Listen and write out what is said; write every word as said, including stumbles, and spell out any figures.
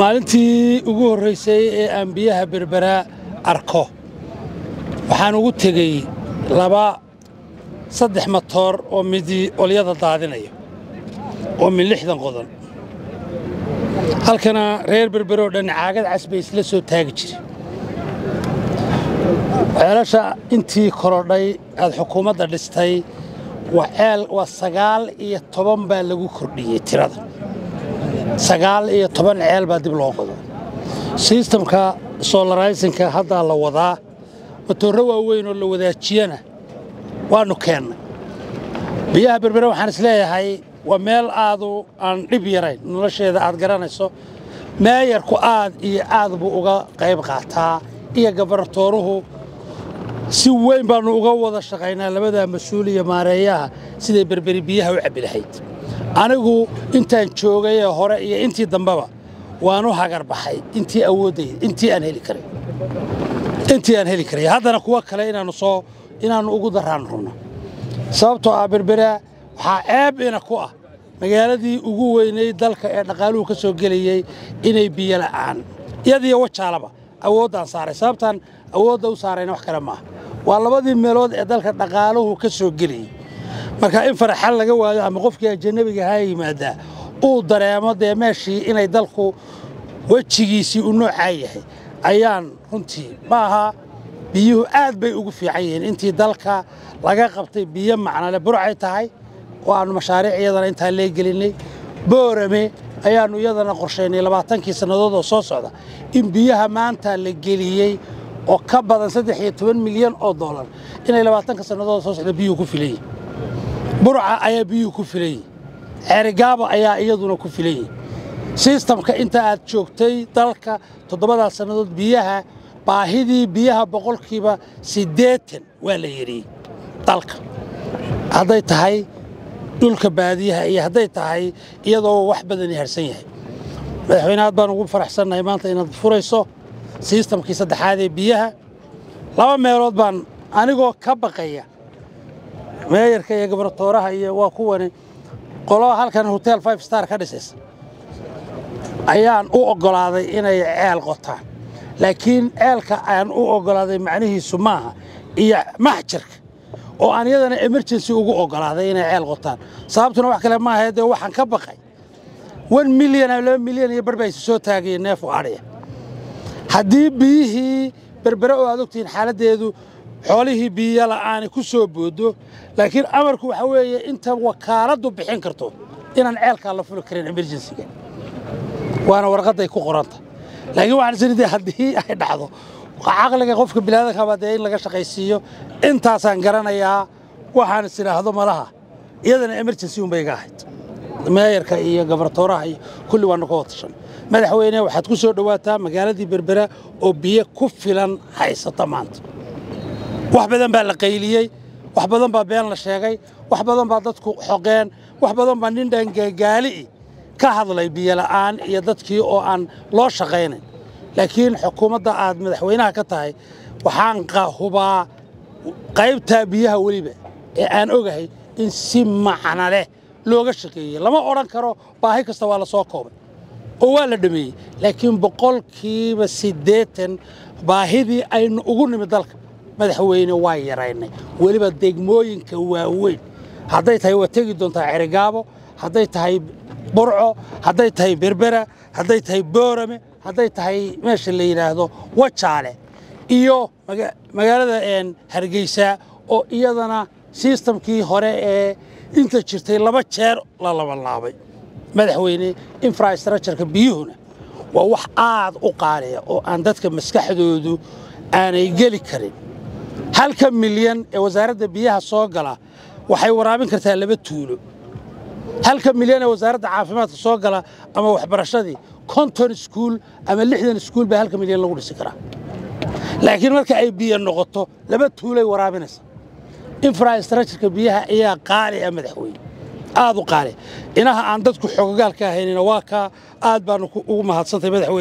maalintii ugu horeysay ee aan biyaha Berbera arko waxaan ugu tagay laba saddex motor oo midii oliyada daadinaya oo min lixdan qodan halkana reer Berbera oo dhinacaagad casbay isla soo taagi jiray xeerasha intii korodhay aad xukuumadda dhistay waxaal waa sagaal iyo toban baa lagu kordhiyay tirada sagaal iyo toban ceel baa dib loo qodo systemka solarizing-ka hadda la wadaa matooro waaweyn oo la wadaajiyana waanu keenay biyaha Berbera waxaan isleeyahay waa meel aadu aan dhib yarayn nolosheeda aad garanayso maayarku aad iyo aad buu uga qayb qaataa iyo gabartooruhu si weyn baan uga wada shaqaynaa labada mas'uul iyo maareeyaha sida Berbera biyaha u cabilahayd anigu intaan joogay hore iyo intii dambaba waan u hagar baxay intii awooday intii aan heli karay intii aan heli karay haddana kuwa kale inaan soo inaan ugu daraan runno sababtoo ah Berbera waxa aab ina ku ah magaaladii ugu weyneyd dalka ee dhaqaaluhu ka soo galiyay inay biyo la'aan iyadii wajaalaba awoodaan saaray sababtan awoodda u saarayna wax kale ma waa labadii meelood ee dalka dhaqaaluhu ka soo galiyay marka in faraxan laga waayo ama qofkii ajnabiga ahaa yimaada oo dareemo deemashii inay dalku wajigiisi u noocay yahay ayaan runtii maaha biyuhu aad bay ugu fiican yihiin intii dalka laga qabtay biyo macna la burcay tahay oo aan mashaariiciyada inta la gelinay Boorama ayaan iyadana qorsheynay labaatan kii sanadood oo soo socda in biyaha maanta la geliyay oo ka badan saddex iyo toban milyan oo dollar inay labaatan kii sanadood soo socda biyuhu ku filay برعة أي بيو كفلي، عرقابة أي أيضنا كفلي. سيستم كأنت أتشوكتي تلك تضبطها سندوت بيها باهدي بيها بقول كيبا سداتن ولا يري تلك. هديت هاي تلك بعديها هي هديت هاي يضو واحد نهرسينها. الحين هاد بنقول فرح سنة إيمانتي إن فريسو سيستم كيسد هذه بيها. لو ما يرد بان أنا جو كبقية. maayirka ee gabartooraha iyo waa kuwani qolo halkan hotel five star ka dhisaysan ayaan u ogolaaday inay ceel qotaan laakiin ceelka aan u ogolaaday macnahiisu maaha iyo mahjirka oo aan iyadana emergency ugu ogolaaday inay ceel qotaan sababtuna wax kale ma ahayd waxaan ka baqay one million ama two million iyo Berbera soo taagay neef oo ariya hadii biyihii Berbera oo aad ogtiin xaaladeedu xoolihii biyo la'aan ku soo boodo laakiin amarku waxa weeye inta wakaaladu bixin karto inaan ceelka la furo karin emergency-ga waana warqaday ku qoranta laakiin waxaan isleeyahay hadii ay dhacdo aqalka qofka bilaadka habaday laga shaqaysiyo intaas aan garanayaa waxaan isleeyahay malaha iyadana emergency u bay gaahid maayirka iyo gabartooraha kulli waan ku watashan madaxweyne waxaad ku soo dhawaataa magaaladii Berbera oo biyo ku filan haysata maanta wax badan baa la qayliyay wax badan baa been la sheegay wax badan baa dadku xoqeen wax badan baa nin dhangagaali ka hadlay biyo la'aan iyo dadkii oo aan loo shaqeynay laakiin xukuumadda aad madaxweynaha ka tahay waxaan qahubaa qaybta biyaha waliba ee aan ogahay in si macna leh looga shaqeeyay lama oran karo baahi kasta waa la soo koobay oo waa la dhameeyay laakiin boqolkiiba siddeetan baahidii aynu ugu nimid dalka madaxweyne waa yaraynay waliba degmooyinka waaweyn haday tahay watagi doontaa Carigaabo haday tahay Burco haday tahay Berbera haday tahay Boorama haday tahay meesha la yiraahdo Wajaale iyo magaalada een Hargeysa oo iyadana systemkii hore ee inta jirtay laba jeer la laba laabay madaxweyne infrastructure-ka biyuhuna waa wax aad u qaaliya oo aan dadka maskaxdoodu aanay gali karin halka milyan ee wasaaradda biyaha soo gala waxay waraabin kartaa laba tuulo halka milyan ee wasaaradda caafimaadka soo gala ama waxbarashadii konton school ama lixdan school ba halka milyan lagu dhisi karaa laakiin marka ay biyo noqoto laba tuulay waraabinaysa infrastructure-ka biyaha ayaa qaali ah madaxweyne aad u qaali inaha aan dadku xogogaalka ahaynina waa ka aad baan ugu mahadsantay madaxweyne